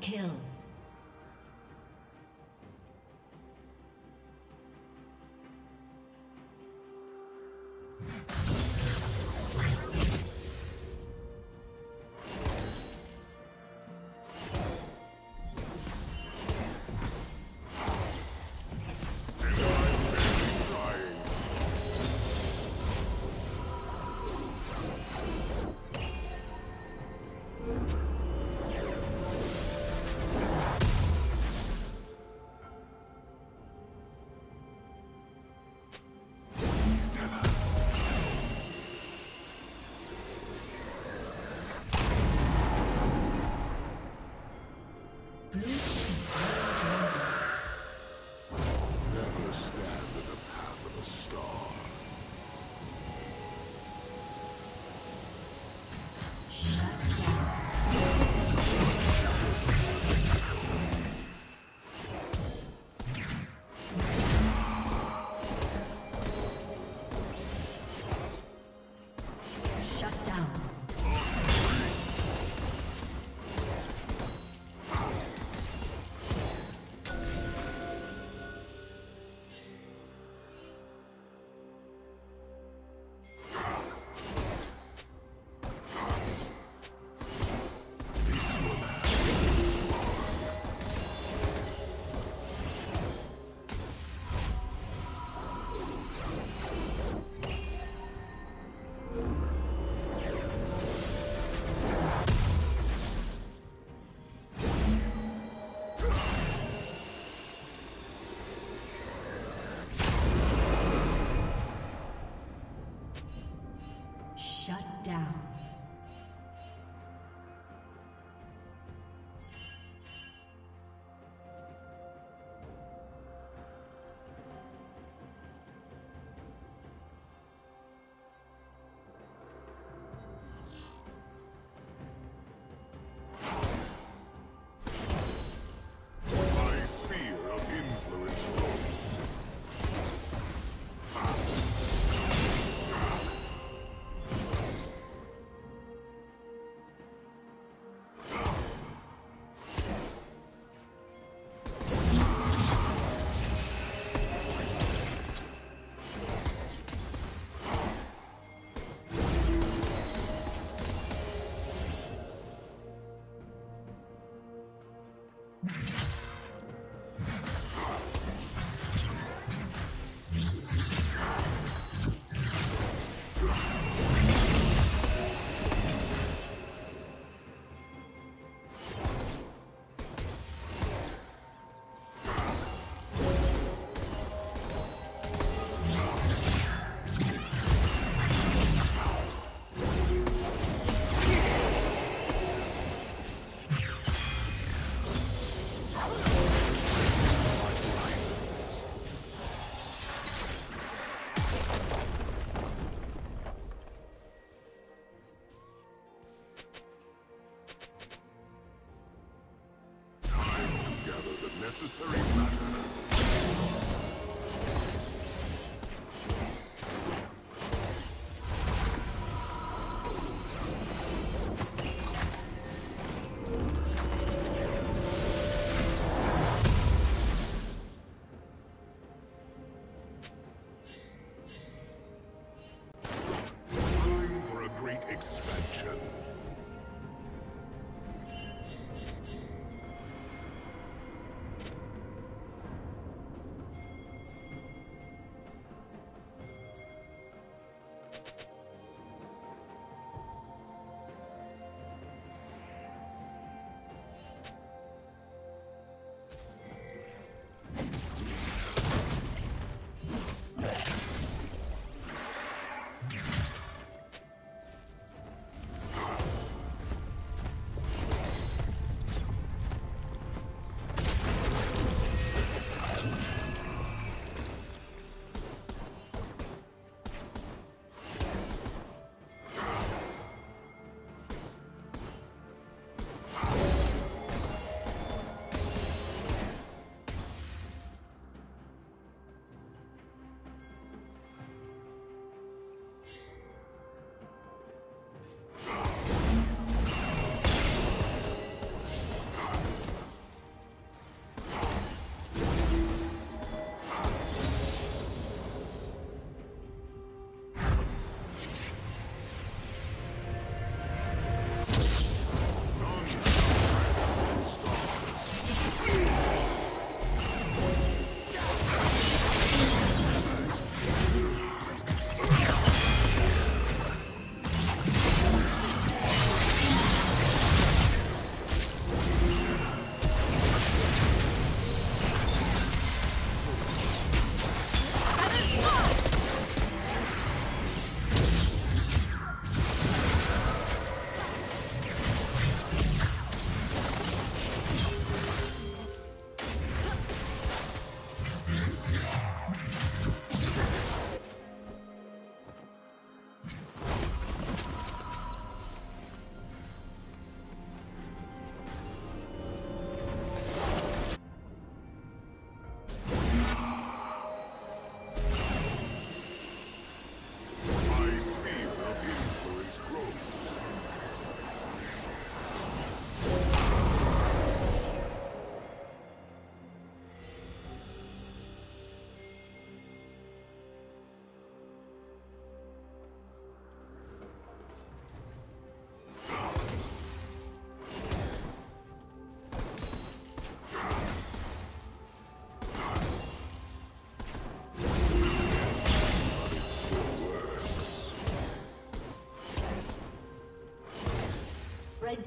kill. Necessary matter.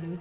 Blue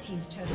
Team's turn.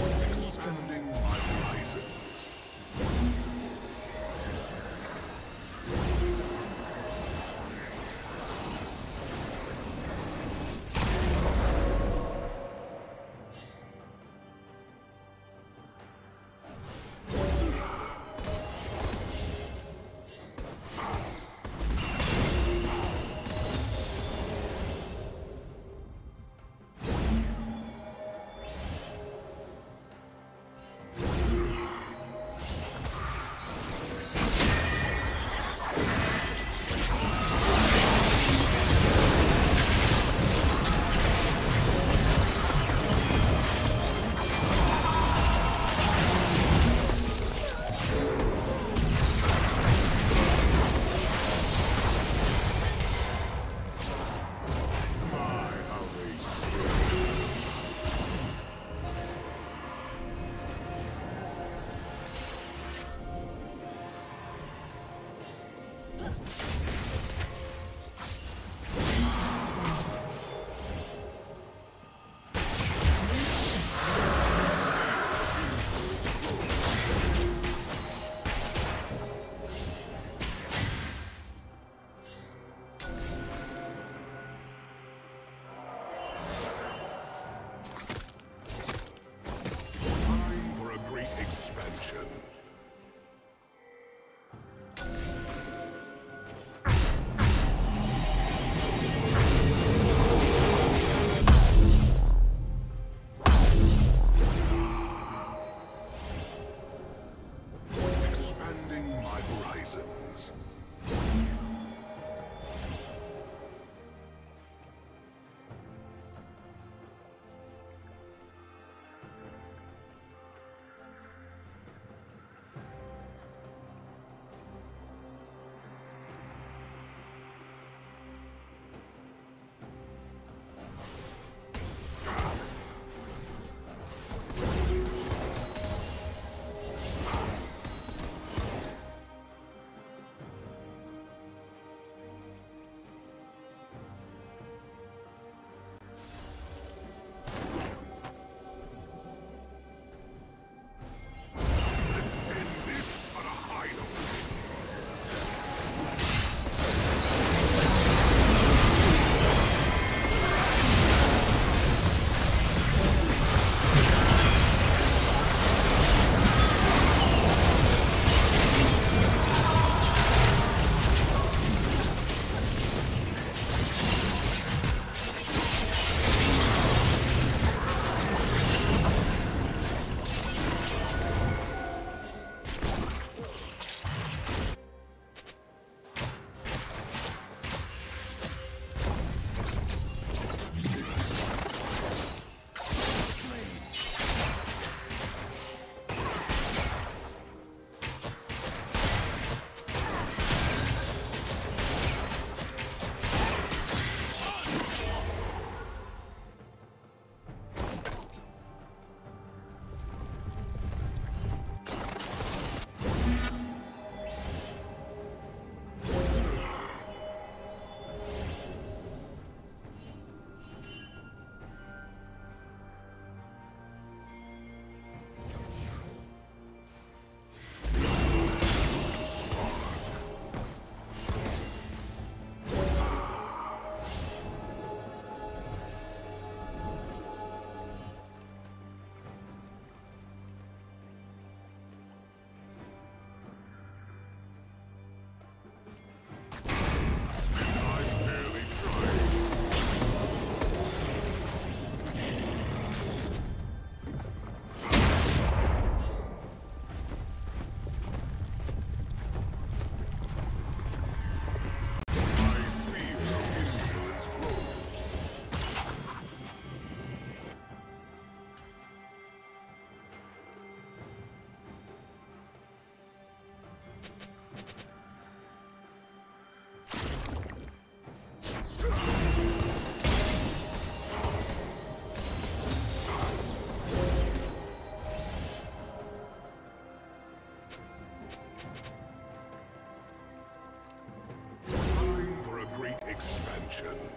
destruction.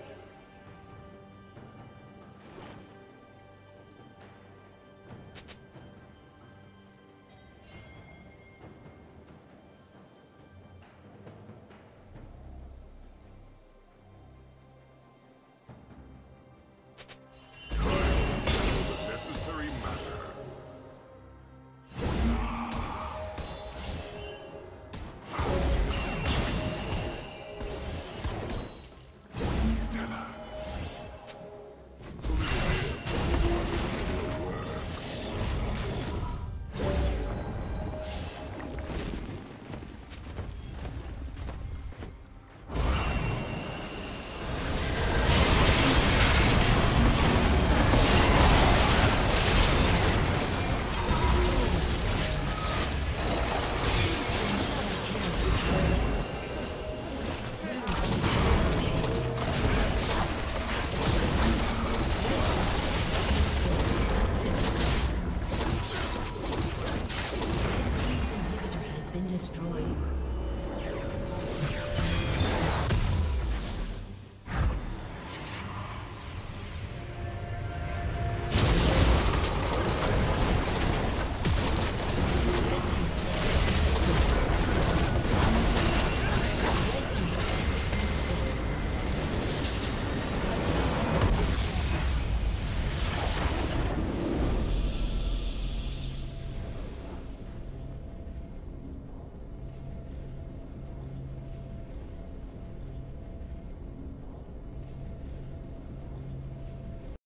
Destroyed.